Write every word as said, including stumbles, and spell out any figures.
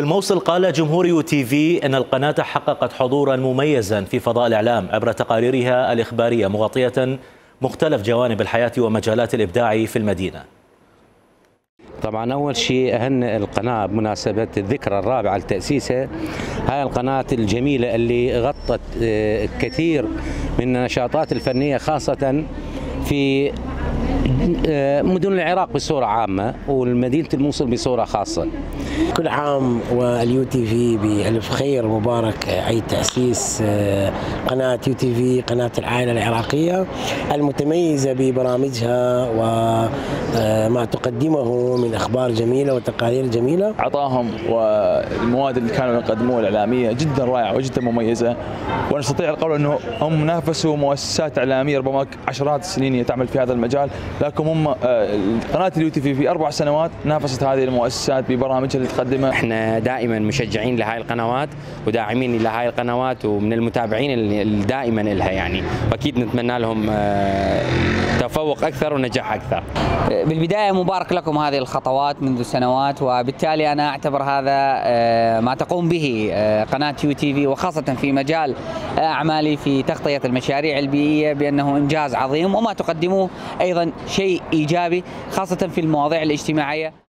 في الموصل قال جمهور يو تي في أن القناة حققت حضورا مميزا في فضاء الإعلام عبر تقاريرها الإخبارية مغطية مختلف جوانب الحياة ومجالات الإبداع في المدينة. طبعا أول شيء أهن القناة بمناسبة الذكرى الرابعة لتأسيسها. هاي القناة الجميلة اللي غطت كثير من النشاطات الفنية خاصة في مدن العراق بصورة عامة والمدينة الموصل بصورة خاصة. كل عام واليو تي في بألف خير مبارك عيد تأسيس قناة يو تي في، قناة العائلة العراقية المتميزة ببرامجها وما تقدمه من أخبار جميلة وتقارير جميلة. عطاهم والمواد اللي كانوا يقدموها الإعلامية جدا رائعة وجدا مميزة، ونستطيع القول أنه هم نافسوا مؤسسات إعلامية ربما عشرات السنين تعمل في هذا المجال، لكن هم قناة اليو تي في في أربع سنوات نافست هذه المؤسسات ببرامجها اللي تقدمها. احنا دائما مشجعين لهاي القنوات وداعمين لهاي القنوات ومن المتابعين اللي دائما لها يعني، واكيد نتمنى لهم تفوق اكثر ونجاح اكثر. بالبدايه مبارك لكم هذه الخطوات منذ سنوات، وبالتالي انا اعتبر هذا ما تقوم به قناة يو تي في وخاصه في مجال اعمالي في تغطيه المشاريع البيئيه بانه انجاز عظيم، وما تقدموه ايضا شيء إيجابي خاصة في المواضيع الاجتماعية.